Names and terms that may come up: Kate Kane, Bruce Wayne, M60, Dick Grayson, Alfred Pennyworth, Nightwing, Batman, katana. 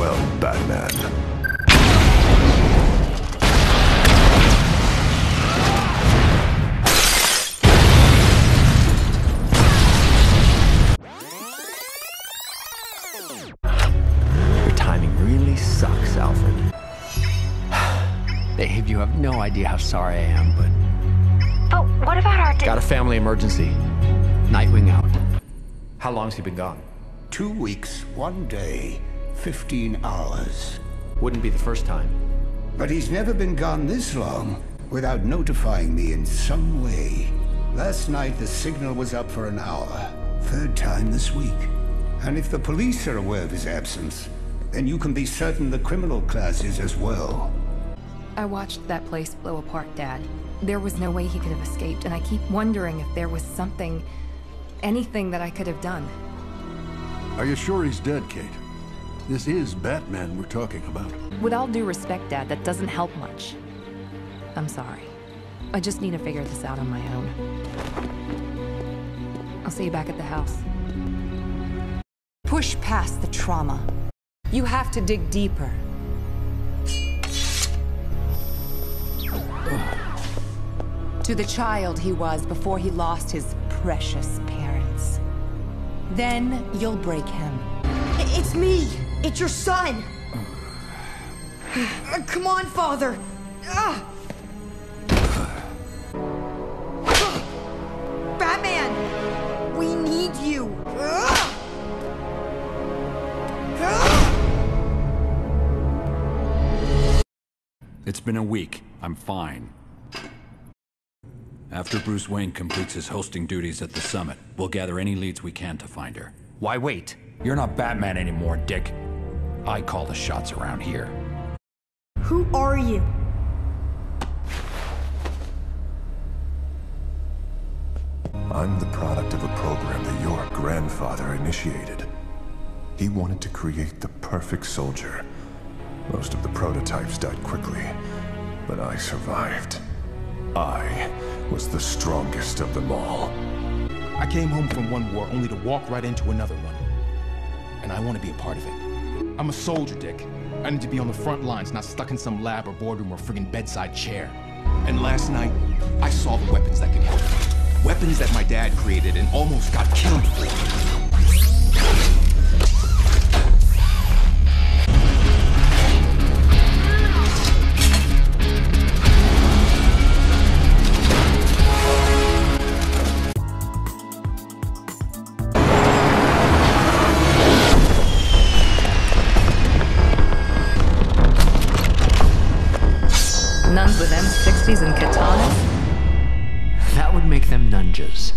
well, Batman. Your timing really sucks, Alfred. Dave, you have no idea how sorry I am, but... Oh, what about our... Got a family emergency. Nightwing out. How long's he been gone? 2 weeks, 1 day, 15 hours. Wouldn't be the first time. But he's never been gone this long without notifying me in some way. Last night, the signal was up for an hour. 3rd time this week. And if the police are aware of his absence, then you can be certain the criminal class is as well. I watched that place blow apart, Dad. There was no way he could have escaped, and I keep wondering if there was something, anything that I could have done. Are you sure he's dead, Kate? This is Batman we're talking about. With all due respect, Dad, that doesn't help much. I'm sorry. I just need to figure this out on my own. I'll see you back at the house. Push past the trauma. You have to dig deeper. To the child he was before he lost his precious parents. Then you'll break him. It's me! It's your son! Come on, Father! Batman! We need you! It's been a week. I'm fine. After Bruce Wayne completes his hosting duties at the summit, we'll gather any leads we can to find her. Why wait? You're not Batman anymore, Dick. I call the shots around here. Who are you? I'm the product of a program that your grandfather initiated. He wanted to create the perfect soldier. Most of the prototypes died quickly, but I survived. I was the strongest of them all. I came home from one war only to walk right into another one. And I want to be a part of it. I'm a soldier, Dick. I need to be on the front lines, not stuck in some lab or boardroom or friggin' bedside chair. And last night, I saw the weapons that could help me. Weapons that my dad created and almost got killed for. Nuns with M60s and katanas? That would make them nunjas.